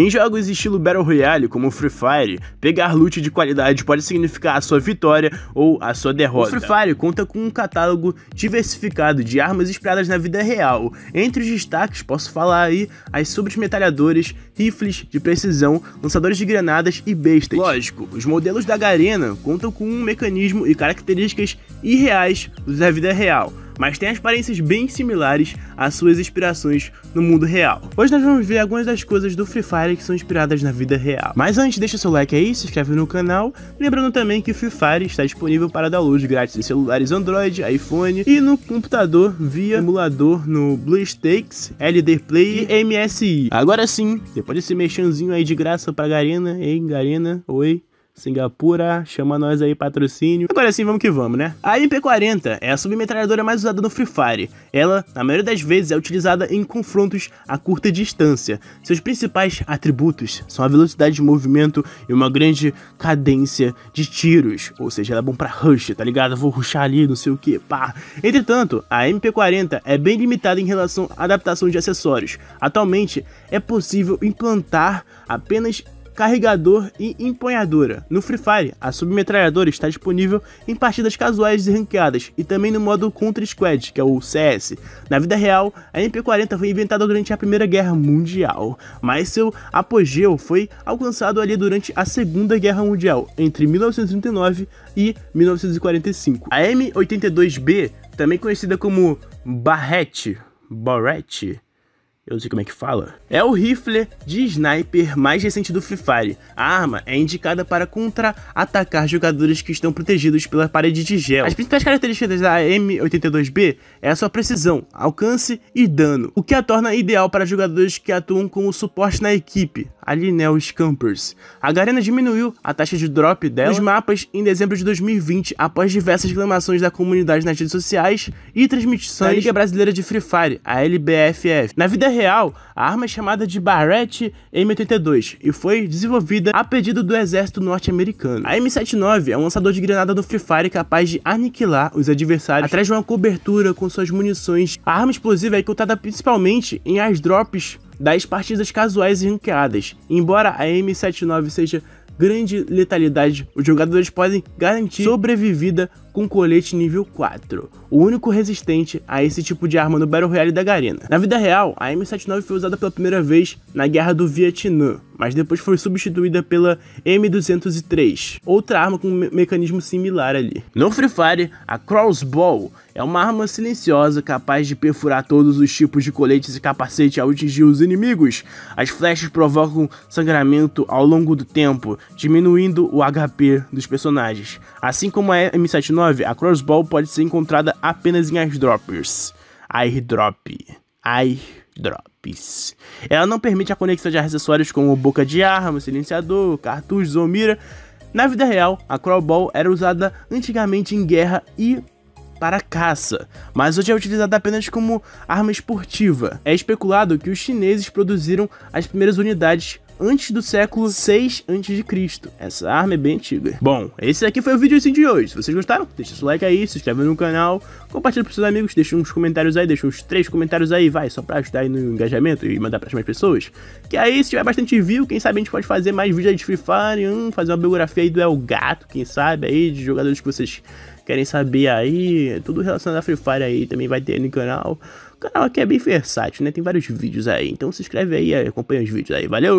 Em jogos estilo Battle Royale, como Free Fire, pegar loot de qualidade pode significar a sua vitória ou a sua derrota. O Free Fire conta com um catálogo diversificado de armas inspiradas na vida real. Entre os destaques, posso falar aí as submetralhadoras, rifles de precisão, lançadores de granadas e bestas. Lógico, os modelos da Garena contam com um mecanismo e características irreais dos da vida real, mas tem aparências bem similares às suas inspirações no mundo real. Hoje nós vamos ver algumas das coisas do Free Fire que são inspiradas na vida real. Mas antes, deixa seu like aí, se inscreve no canal, lembrando também que o Free Fire está disponível para download grátis em celulares Android, iPhone e no computador via emulador no BlueStacks, LD Play e MSI. Agora sim, depois desse mexanzinho aí de graça pra Garena, hein, Garena, oi. Singapura, chama nós aí, patrocínio. Agora sim, vamos que vamos, né? A MP40 é a submetralhadora mais usada no Free Fire. Ela, na maioria das vezes, é utilizada em confrontos a curta distância. Seus principais atributos são a velocidade de movimento e uma grande cadência de tiros. Ou seja, ela é bom pra rush, tá ligado? Vou rushar ali, não sei o que, pá. Entretanto, a MP40 é bem limitada em relação à adaptação de acessórios. Atualmente, é possível implantar apenas carregador e empunhadora. No Free Fire, a submetralhadora está disponível em partidas casuais e ranqueadas e também no modo Contra Squad, que é o CS. Na vida real, a MP40 foi inventada durante a Primeira Guerra Mundial, mas seu apogeu foi alcançado ali durante a Segunda Guerra Mundial, entre 1939 e 1945. A M82B, também conhecida como Barrett, eu não sei como é que fala, é o rifle de sniper mais recente do Free Fire. A arma é indicada para contra-atacar jogadores que estão protegidos pela parede de gel. As principais características da M82B é a sua precisão, alcance e dano, o que a torna ideal para jogadores que atuam como suporte na equipe, ali, né, os campers. A Garena diminuiu a taxa de drop dela nos mapas em dezembro de 2020, após diversas reclamações da comunidade nas redes sociais e transmissões da Liga Brasileira de Free Fire, a LBFF. Na vida real, a arma é chamada de Barrett M82 e foi desenvolvida a pedido do exército norte-americano. A M79 é um lançador de granada do Free Fire capaz de aniquilar os adversários atrás de uma cobertura com suas munições. A arma explosiva é encontrada principalmente em airdrops das partidas casuais e ranqueadas. Embora a M79 seja grande letalidade, os jogadores podem garantir sobrevivida com colete nível 4, o único resistente a esse tipo de arma no Battle Royale da Garena. Na vida real, a M79 foi usada pela primeira vez na Guerra do Vietnã, mas depois foi substituída pela M203, outra arma com um mecanismo similar ali. No Free Fire, a Crossbow é uma arma silenciosa capaz de perfurar todos os tipos de coletes e capacete ao atingir os inimigos. As flechas provocam sangramento ao longo do tempo, diminuindo o HP dos personagens. Assim como a M79, a Crossbow pode ser encontrada apenas em airdrops. Ela não permite a conexão de acessórios como boca de arma, silenciador, cartuchos ou mira. Na vida real, a Crossbow era usada antigamente em guerra e para caça, mas hoje é utilizada apenas como arma esportiva. É especulado que os chineses produziram as primeiras unidades antes do século 6 a.C. Essa arma é bem antiga. Bom, esse aqui foi o vídeo assim de hoje. Se vocês gostaram, deixa seu like aí, se inscreve no canal, compartilha pros seus amigos, deixa uns comentários aí, deixa uns 3 comentários aí, vai, só pra ajudar aí no engajamento e mandar pras mais pessoas. Que aí, se tiver bastante view, quem sabe a gente pode fazer mais vídeos aí de Free Fire, fazer uma biografia aí do El Gato, quem sabe aí, de jogadores que vocês querem saber aí, tudo relacionado a Free Fire aí, também vai ter no canal. O canal aqui é bem versátil, né? Tem vários vídeos aí, então se inscreve aí, acompanha os vídeos aí, valeu!